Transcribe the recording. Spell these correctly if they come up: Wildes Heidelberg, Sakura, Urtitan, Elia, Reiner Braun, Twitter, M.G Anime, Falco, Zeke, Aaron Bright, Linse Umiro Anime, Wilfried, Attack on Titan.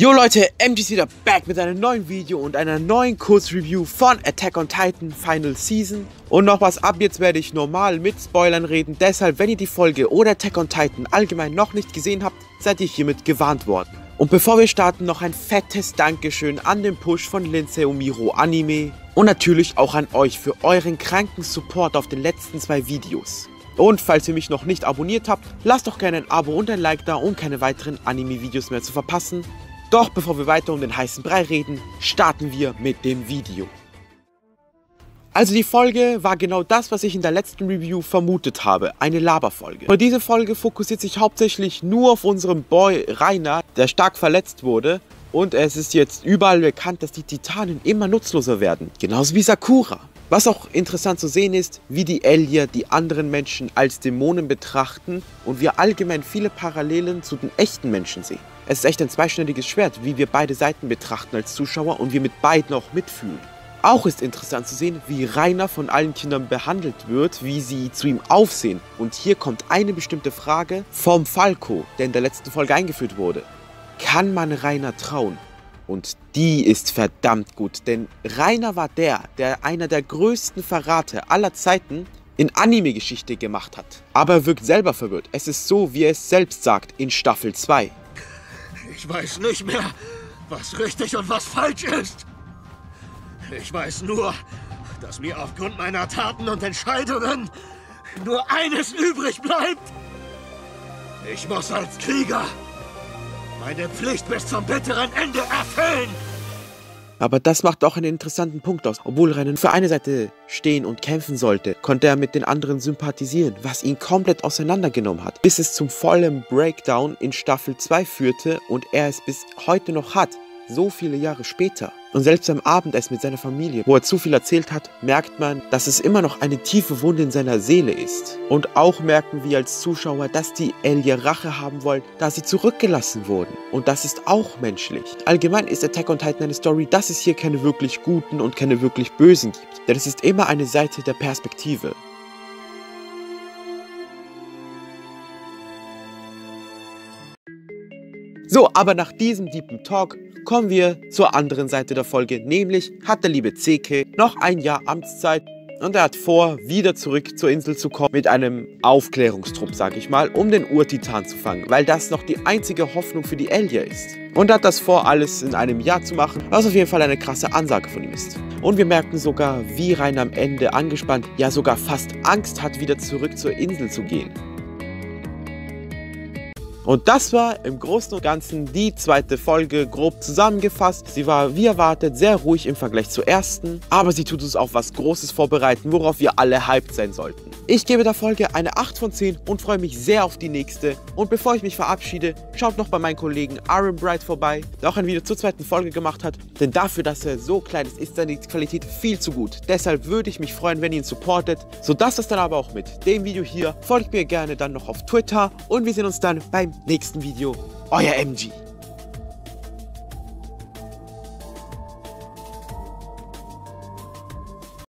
Jo Leute, MG ist wieder back mit einem neuen Video und einer neuen Kurzreview von Attack on Titan Final Season. Und noch was, ab jetzt werde ich normal mit Spoilern reden, deshalb wenn ihr die Folge oder Attack on Titan allgemein noch nicht gesehen habt, seid ihr hiermit gewarnt worden. Und bevor wir starten, noch ein fettes Dankeschön an den Push von Linse Umiro Anime und natürlich auch an euch für euren kranken Support auf den letzten 2 Videos. Und falls ihr mich noch nicht abonniert habt, lasst doch gerne ein Abo und ein Like da, um keine weiteren Anime-Videos mehr zu verpassen. Doch bevor wir weiter um den heißen Brei reden, starten wir mit dem Video. Also die Folge war genau das, was ich in der letzten Review vermutet habe, eine Laberfolge. Und diese Folge fokussiert sich hauptsächlich nur auf unseren Boy Reiner, der stark verletzt wurde. Und es ist jetzt überall bekannt, dass die Titanen immer nutzloser werden, genauso wie Sakura. Was auch interessant zu sehen ist, wie die Elia die anderen Menschen als Dämonen betrachten und wir allgemein viele Parallelen zu den echten Menschen sehen. Es ist echt ein zweischneidiges Schwert, wie wir beide Seiten betrachten als Zuschauer und wir mit beiden auch mitfühlen. Auch ist interessant zu sehen, wie Reiner von allen Kindern behandelt wird, wie sie zu ihm aufsehen. Und hier kommt eine bestimmte Frage vom Falco, der in der letzten Folge eingeführt wurde. Kann man Reiner trauen? Und die ist verdammt gut, denn Reiner war der einer der größten Verrate aller Zeiten in Anime-Geschichte gemacht hat. Aber er wirkt selber verwirrt. Es ist so, wie er es selbst sagt in Staffel 2. Ich weiß nicht mehr, was richtig und was falsch ist. Ich weiß nur, dass mir aufgrund meiner Taten und Entscheidungen nur eines übrig bleibt. Ich muss als Krieger meine Pflicht bis zum bitteren Ende erfüllen! Aber das macht auch einen interessanten Punkt aus. Obwohl Reiner für eine Seite stehen und kämpfen sollte, konnte er mit den anderen sympathisieren, was ihn komplett auseinandergenommen hat, bis es zum vollen Breakdown in Staffel 2 führte und er es bis heute noch hat, so viele Jahre später. Und selbst am Abendessen mit seiner Familie, wo er zu viel erzählt hat, merkt man, dass es immer noch eine tiefe Wunde in seiner Seele ist. Und auch merken wir als Zuschauer, dass die Elia Rache haben wollen, da sie zurückgelassen wurden. Und das ist auch menschlich. Allgemein ist Attack on Titan eine Story, dass es hier keine wirklich Guten und keine wirklich Bösen gibt. Denn es ist immer eine Seite der Perspektive. So, aber nach diesem deepen Talk kommen wir zur anderen Seite der Folge, nämlich hat der liebe Zeke noch ein Jahr Amtszeit und er hat vor, wieder zurück zur Insel zu kommen mit einem Aufklärungstrupp, sage ich mal, um den Urtitan zu fangen, weil das noch die einzige Hoffnung für die Elia ist. Und er hat das vor, alles in einem Jahr zu machen, was auf jeden Fall eine krasse Ansage von ihm ist. Und wir merken sogar, wie Reiner am Ende angespannt, ja sogar fast Angst hat, wieder zurück zur Insel zu gehen. Und das war im Großen und Ganzen die zweite Folge grob zusammengefasst. Sie war, wie erwartet, sehr ruhig im Vergleich zur ersten, aber sie tut uns auf was Großes vorbereiten, worauf wir alle hyped sein sollten. Ich gebe der Folge eine 8 von 10 und freue mich sehr auf die nächste. Und bevor ich mich verabschiede, schaut noch bei meinem Kollegen Aaron Bright vorbei, der auch ein Video zur zweiten Folge gemacht hat, denn dafür, dass er so klein ist, ist seine Qualität viel zu gut. Deshalb würde ich mich freuen, wenn ihr ihn supportet. So, das ist dann aber auch mit dem Video hier. Folgt mir gerne dann noch auf Twitter und wir sehen uns dann beim nächsten Video. Euer MG.